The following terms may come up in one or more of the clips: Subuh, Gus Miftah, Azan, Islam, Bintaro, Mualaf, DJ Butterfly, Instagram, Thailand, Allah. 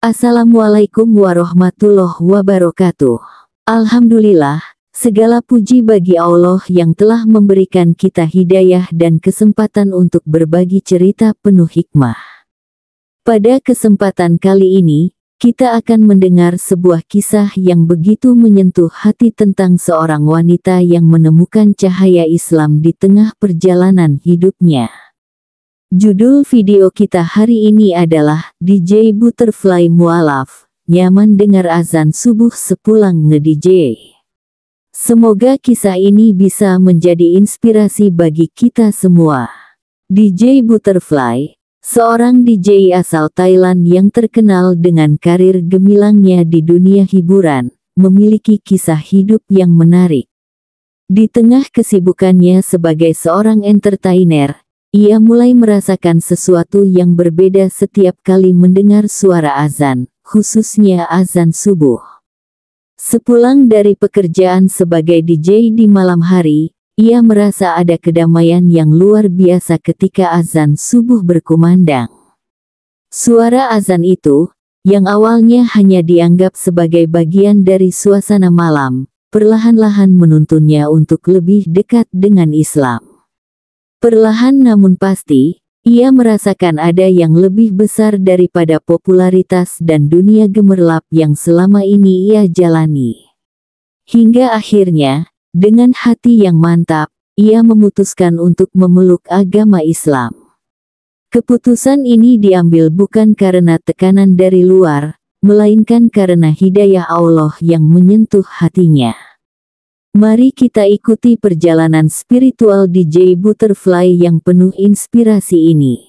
Assalamualaikum warahmatullahi wabarakatuh. Alhamdulillah, segala puji bagi Allah yang telah memberikan kita hidayah dan kesempatan untuk berbagi cerita penuh hikmah. Pada kesempatan kali ini, kita akan mendengar sebuah kisah yang begitu menyentuh hati tentang seorang wanita yang menemukan cahaya Islam di tengah perjalanan hidupnya. Judul video kita hari ini adalah DJ Butterfly Mualaf, nyaman dengar azan subuh sepulang nge-DJ. Semoga kisah ini bisa menjadi inspirasi bagi kita semua. DJ Butterfly, seorang DJ asal Thailand yang terkenal dengan karir gemilangnya di dunia hiburan, memiliki kisah hidup yang menarik. Di tengah kesibukannya sebagai seorang entertainer, ia mulai merasakan sesuatu yang berbeda setiap kali mendengar suara azan, khususnya azan subuh. Sepulang dari pekerjaan sebagai DJ di malam hari, ia merasa ada kedamaian yang luar biasa ketika azan subuh berkumandang. Suara azan itu, yang awalnya hanya dianggap sebagai bagian dari suasana malam, perlahan-lahan menuntunnya untuk lebih dekat dengan Islam. Perlahan namun pasti, ia merasakan ada yang lebih besar daripada popularitas dan dunia gemerlap yang selama ini ia jalani. Hingga akhirnya, dengan hati yang mantap, ia memutuskan untuk memeluk agama Islam. Keputusan ini diambil bukan karena tekanan dari luar, melainkan karena hidayah Allah yang menyentuh hatinya. Mari kita ikuti perjalanan spiritual DJ Butterfly yang penuh inspirasi ini.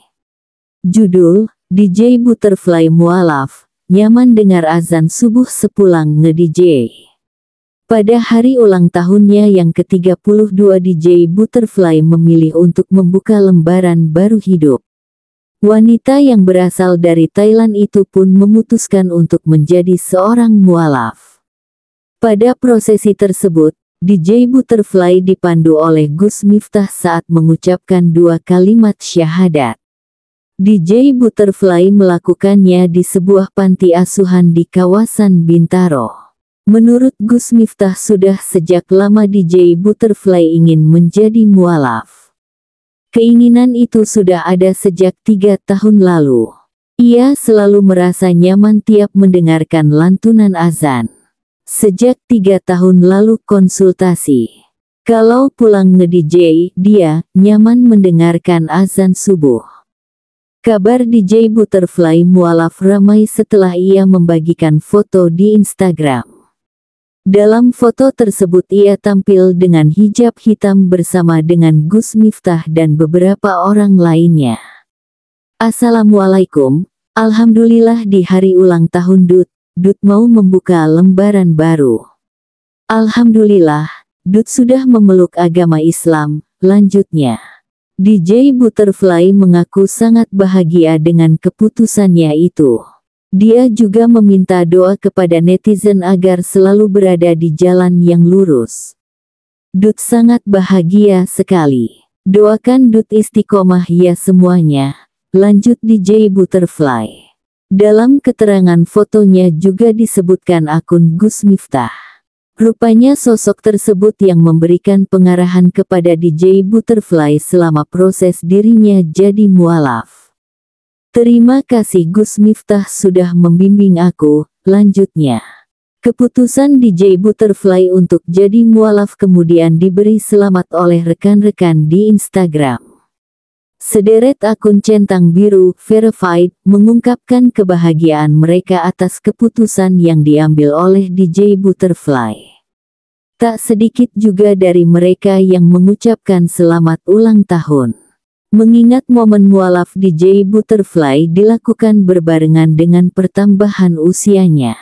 Judul, DJ Butterfly Mualaf, nyaman dengar azan subuh sepulang nge-DJ. Pada hari ulang tahunnya yang ke-32, DJ Butterfly memilih untuk membuka lembaran baru hidup. Wanita yang berasal dari Thailand itu pun memutuskan untuk menjadi seorang mualaf. Pada prosesi tersebut, DJ Butterfly dipandu oleh Gus Miftah saat mengucapkan dua kalimat syahadat. DJ Butterfly melakukannya di sebuah panti asuhan di kawasan Bintaro. Menurut Gus Miftah, sudah sejak lama DJ Butterfly ingin menjadi mualaf. Keinginan itu sudah ada sejak 3 tahun lalu. Ia selalu merasa nyaman tiap mendengarkan lantunan azan. Sejak 3 tahun lalu konsultasi. Kalau pulang nge-DJ, dia nyaman mendengarkan azan subuh. Kabar DJ Butterfly mualaf ramai setelah ia membagikan foto di Instagram. Dalam foto tersebut ia tampil dengan hijab hitam bersama dengan Gus Miftah dan beberapa orang lainnya. Assalamualaikum, alhamdulillah di hari ulang tahun Dut mau membuka lembaran baru. Alhamdulillah, Dut sudah memeluk agama Islam, lanjutnya. DJ Butterfly mengaku sangat bahagia dengan keputusannya itu. Dia juga meminta doa kepada netizen agar selalu berada di jalan yang lurus. Dut sangat bahagia sekali. Doakan Dut istiqomah ya semuanya, lanjut DJ Butterfly. Dalam keterangan fotonya juga disebutkan akun Gus Miftah. Rupanya sosok tersebut yang memberikan pengarahan kepada DJ Butterfly selama proses dirinya jadi mualaf. Terima kasih Gus Miftah sudah membimbing aku, lanjutnya. Keputusan DJ Butterfly untuk jadi mualaf kemudian diberi selamat oleh rekan-rekan di Instagram. Sederet akun centang biru, verified, mengungkapkan kebahagiaan mereka atas keputusan yang diambil oleh DJ Butterfly. Tak sedikit juga dari mereka yang mengucapkan selamat ulang tahun. Mengingat momen mualaf DJ Butterfly dilakukan berbarengan dengan pertambahan usianya.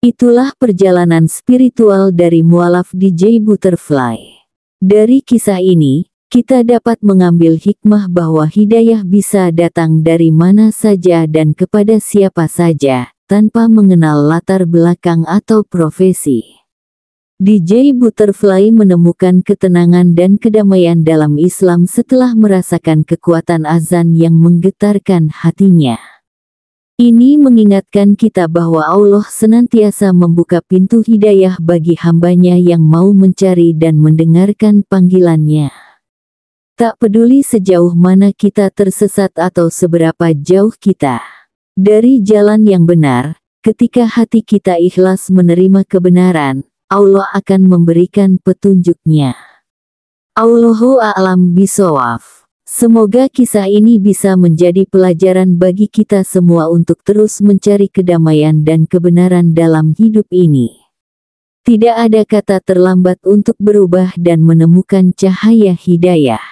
Itulah perjalanan spiritual dari mualaf DJ Butterfly. Dari kisah ini, kita dapat mengambil hikmah bahwa hidayah bisa datang dari mana saja dan kepada siapa saja, tanpa mengenal latar belakang atau profesi. DJ Butterfly menemukan ketenangan dan kedamaian dalam Islam setelah merasakan kekuatan azan yang menggetarkan hatinya. Ini mengingatkan kita bahwa Allah senantiasa membuka pintu hidayah bagi hambanya yang mau mencari dan mendengarkan panggilannya. Tak peduli sejauh mana kita tersesat atau seberapa jauh kita dari jalan yang benar, ketika hati kita ikhlas menerima kebenaran, Allah akan memberikan petunjuknya. Allahu a'lam bisawab. Semoga kisah ini bisa menjadi pelajaran bagi kita semua untuk terus mencari kedamaian dan kebenaran dalam hidup ini. Tidak ada kata terlambat untuk berubah dan menemukan cahaya hidayah.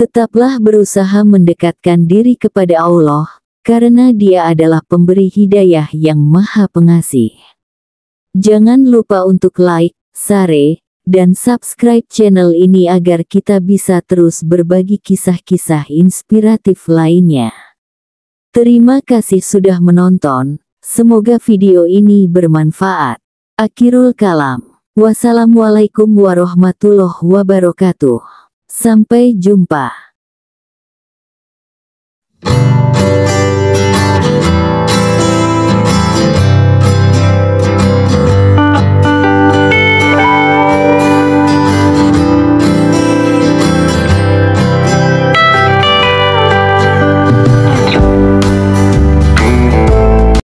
Tetaplah berusaha mendekatkan diri kepada Allah, karena Dia adalah pemberi hidayah yang Maha Pengasih. Jangan lupa untuk like, share, dan subscribe channel ini agar kita bisa terus berbagi kisah-kisah inspiratif lainnya. Terima kasih sudah menonton, semoga video ini bermanfaat. Akhirul kalam, wassalamualaikum warahmatullahi wabarakatuh. Sampai jumpa.